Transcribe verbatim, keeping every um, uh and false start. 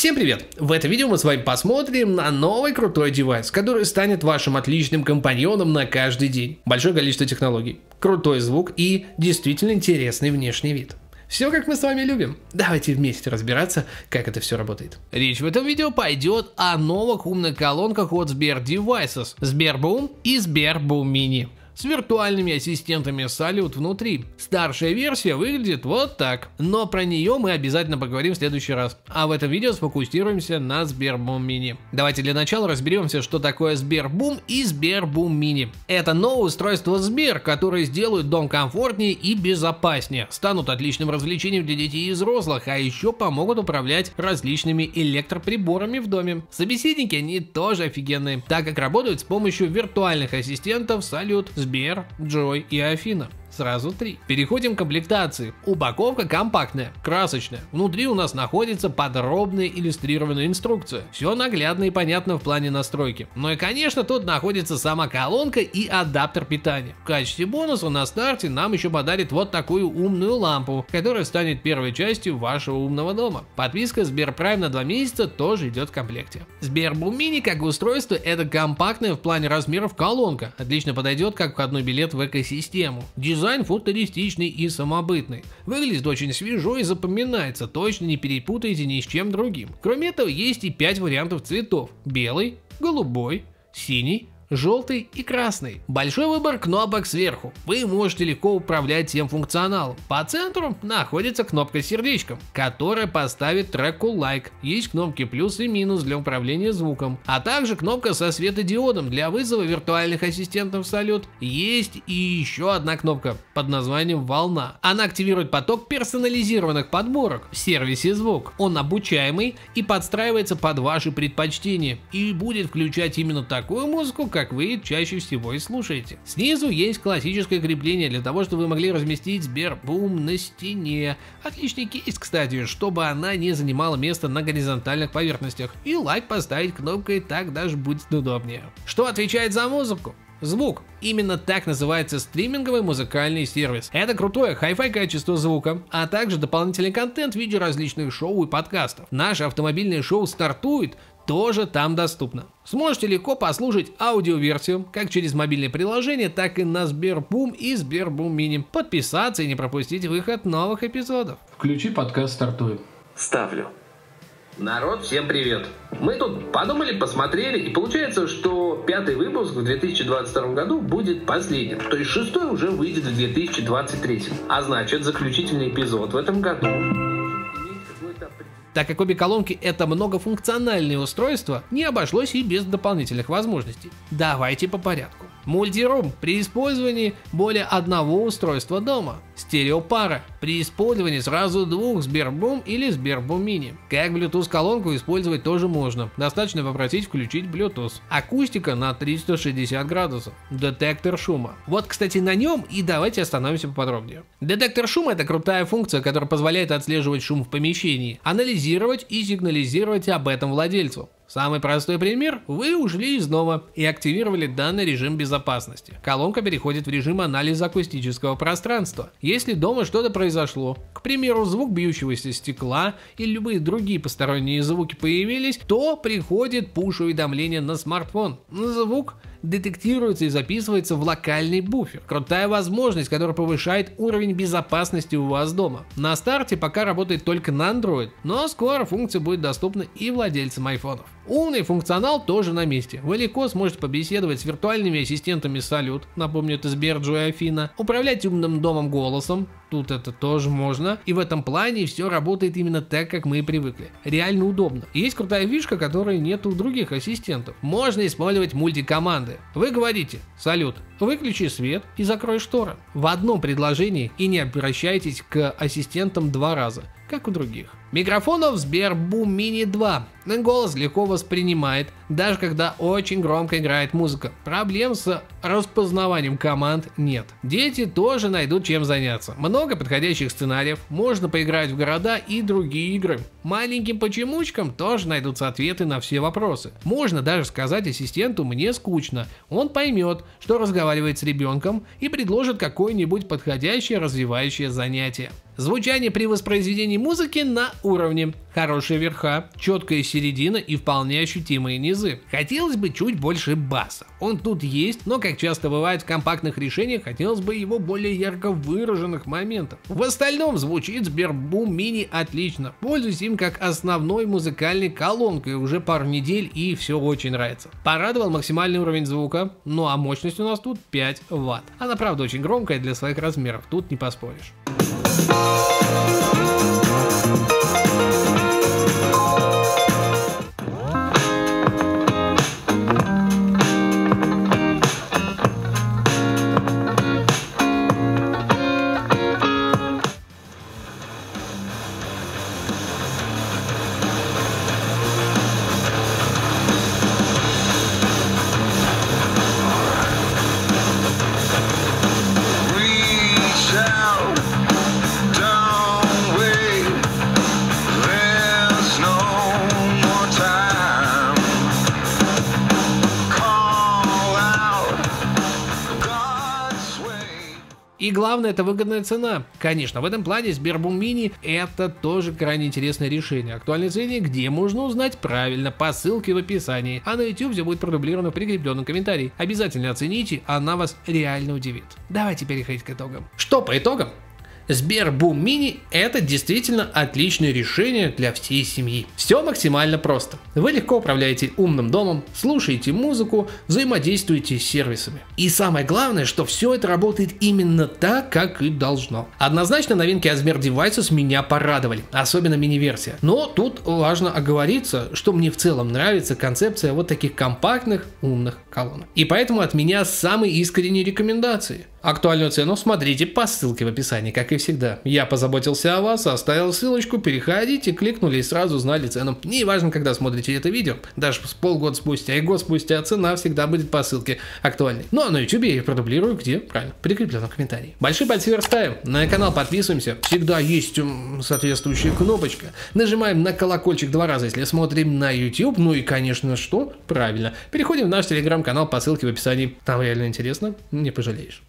Всем привет! В этом видео мы с вами посмотрим на новый крутой девайс, который станет вашим отличным компаньоном на каждый день. Большое количество технологий, крутой звук и действительно интересный внешний вид. Все, как мы с вами любим. Давайте вместе разбираться, как это все работает. Речь в этом видео пойдет о новых умных колонках от SberDevices, SberBoom и SberBoom Mini с виртуальными ассистентами Салют внутри. Старшая версия выглядит вот так, но про нее мы обязательно поговорим в следующий раз. А в этом видео сфокусируемся на SberBoom Mini. Давайте для начала разберемся, что такое SberBoom и SberBoom Mini. Это новое устройство Сбер, которое сделают дом комфортнее и безопаснее, станут отличным развлечением для детей и взрослых, а еще помогут управлять различными электроприборами в доме. Собеседники они тоже офигенные, так как работают с помощью виртуальных ассистентов Салют, Сбер, Джой и Афина. Сразу три. Переходим к комплектации. Упаковка компактная, красочная. Внутри у нас находится подробная иллюстрированная инструкция. Все наглядно и понятно в плане настройки. Ну и конечно тут находится сама колонка и адаптер питания. В качестве бонуса на старте нам еще подарит вот такую умную лампу, которая станет первой частью вашего умного дома. Подписка Сберпрайм на два месяца тоже идет в комплекте. SberBoom Mini как устройство — это компактная в плане размеров колонка. Отлично подойдет как входной билет в экосистему. Дизайн футуристичный и самобытный. Выглядит очень свежо и запоминается, точно не перепутаете ни с чем другим. Кроме этого, есть и пять вариантов цветов: белый, голубой, синий, желтый и красный. Большой выбор кнопок сверху. Вы можете легко управлять всем функционалом. По центру находится кнопка с сердечком, которая поставит треку лайк. Есть кнопки плюс и минус для управления звуком, а также кнопка со светодиодом для вызова виртуальных ассистентов Салют. Есть и еще одна кнопка под названием волна. Она активирует поток персонализированных подборок в сервисе Звук. Он обучаемый и подстраивается под ваши предпочтения и будет включать именно такую музыку, как как вы чаще всего и слушаете. Снизу есть классическое крепление для того, чтобы вы могли разместить SberBoom на стене. Отличный кейс, кстати, чтобы она не занимала место на горизонтальных поверхностях. И лайк поставить кнопкой так даже будет удобнее. Что отвечает за музыку? Звук. Именно так называется стриминговый музыкальный сервис. Это крутое хай-фай качество звука, а также дополнительный контент в виде различных шоу и подкастов. Наше автомобильное шоу «Стартует» тоже там доступно. Сможете легко послушать аудиоверсию как через мобильное приложение, так и на SberBoom и SberBoom Mini. Подписаться и не пропустить выход новых эпизодов. Включи подкаст «Стартует». Ставлю. Народ, всем привет! Мы тут подумали, посмотрели, и получается, что пятый выпуск в две тысячи двадцать втором году будет последним. То есть шестой уже выйдет в две тысячи двадцать третьем. А значит, заключительный эпизод в этом году. Так как обе колонки — это многофункциональные устройства, не обошлось и без дополнительных возможностей. Давайте по порядку. Мультирум — при использовании более одного устройства дома. Стереопара — при использовании сразу двух SberBoom или SberBoom Mini. Как Bluetooth-колонку использовать тоже можно, достаточно попросить включить Bluetooth. Акустика на триста шестьдесят градусов. Детектор шума. Вот, кстати, на нем и давайте остановимся поподробнее. Детектор шума — это крутая функция, которая позволяет отслеживать шум в помещении, анализировать и сигнализировать об этом владельцу. Самый простой пример: вы ушли из дома и активировали данный режим безопасности. Колонка переходит в режим анализа акустического пространства. Если дома что-то произошло, к примеру, звук бьющегося стекла или любые другие посторонние звуки появились, то приходит пуш-уведомление на смартфон. Звук детектируется и записывается в локальный буфер. Крутая возможность, которая повышает уровень безопасности у вас дома. На старте пока работает только на Android, но скоро функция будет доступна и владельцам айфонов. Умный функционал тоже на месте. Вы легко сможете побеседовать с виртуальными ассистентами Салют, напомню, это Сбер, Джой, Афина, управлять умным домом голосом, тут это тоже можно, и в этом плане все работает именно так, как мы и привыкли. Реально удобно. Есть крутая фишка, которой нет у других ассистентов. Можно использовать мультикоманды. Вы говорите: «Салют, выключи свет и закрой шторы» в одном предложении и не обращайтесь к ассистентам два раза, как у других. Микрофонов SberBoom Mini два. Голос легко воспринимает, даже когда очень громко играет музыка. Проблем с распознаванием команд нет. Дети тоже найдут чем заняться. Много подходящих сценариев, можно поиграть в города и другие игры. Маленьким почемучкам тоже найдутся ответы на все вопросы. Можно даже сказать ассистенту «мне скучно». Он поймет, что разговаривает с ребенком, и предложит какое-нибудь подходящее развивающее занятие. Звучание при воспроизведении музыки на уровне. Хорошие верха, четкая середина и вполне ощутимые низы. Хотелось бы чуть больше баса. Он тут есть, но, как часто бывает в компактных решениях, хотелось бы его более ярко выраженных моментов. В остальном звучит SberBoom Mini отлично. Пользуюсь им как основной музыкальной колонкой уже пару недель, и все очень нравится. Порадовал максимальный уровень звука, ну а мощность у нас тут пять ватт. Она правда очень громкая для своих размеров, тут не поспоришь. И главное, это выгодная цена. Конечно, в этом плане SberBoom Mini это тоже крайне интересное решение. Актуальные цены, где можно узнать правильно, по ссылке в описании. А на YouTube все будет продублировано в прикрепленном комментарии. Обязательно оцените, она вас реально удивит. Давайте переходить к итогам. Что по итогам? SberBoom Mini это действительно отличное решение для всей семьи. Все максимально просто. Вы легко управляете умным домом, слушаете музыку, взаимодействуете с сервисами. И самое главное, что все это работает именно так, как и должно. Однозначно новинки от SberDevices меня порадовали, особенно мини-версия. Но тут важно оговориться, что мне в целом нравится концепция вот таких компактных умных колонок. И поэтому от меня самые искренние рекомендации. Актуальную цену смотрите по ссылке в описании, как и всегда. Я позаботился о вас, оставил ссылочку, переходите, кликнули и сразу узнали цену. Неважно, когда смотрите это видео, даже с полгода спустя и год спустя цена всегда будет по ссылке актуальной. Ну а на YouTube я ее продублирую, где правильно, прикреплено в комментарии. Большой палец вверх ставим, на канал подписываемся, всегда есть соответствующая кнопочка. Нажимаем на колокольчик два раза, если смотрим на YouTube, ну и конечно что, правильно. Переходим в наш телеграм-канал по ссылке в описании, там реально интересно, не пожалеешь.